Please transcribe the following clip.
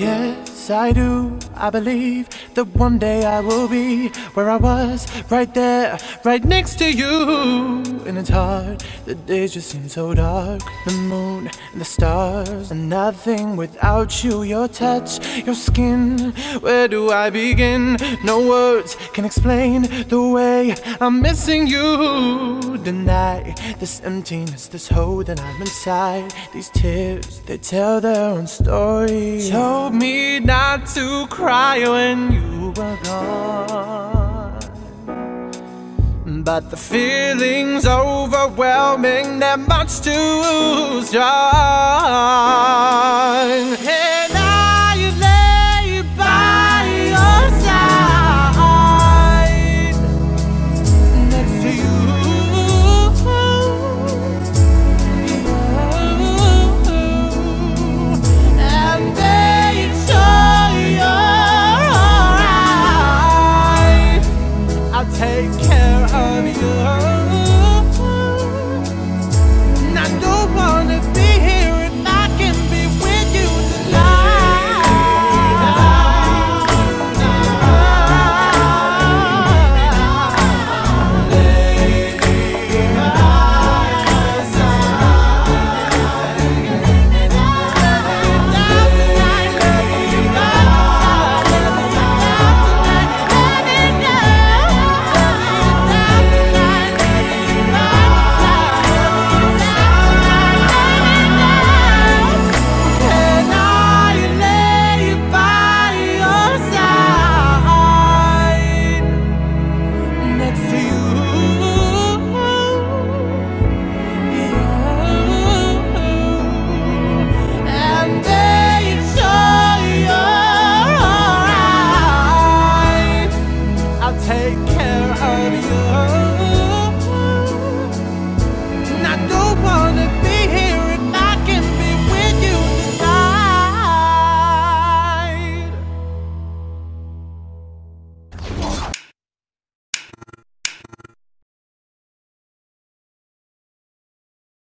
Yes, I do. I believe that one day I will be where I was, right there, right next to you. And it's hard, the days just seem so dark. The moon and the stars and nothing without you. Your touch, your skin, where do I begin? No words can explain the way I'm missing you. Deny this emptiness, this hole that I'm inside. These tears, they tell their own story. Told me not to cry when you were gone, but the feeling's overwhelming, they're much too strong. Hey.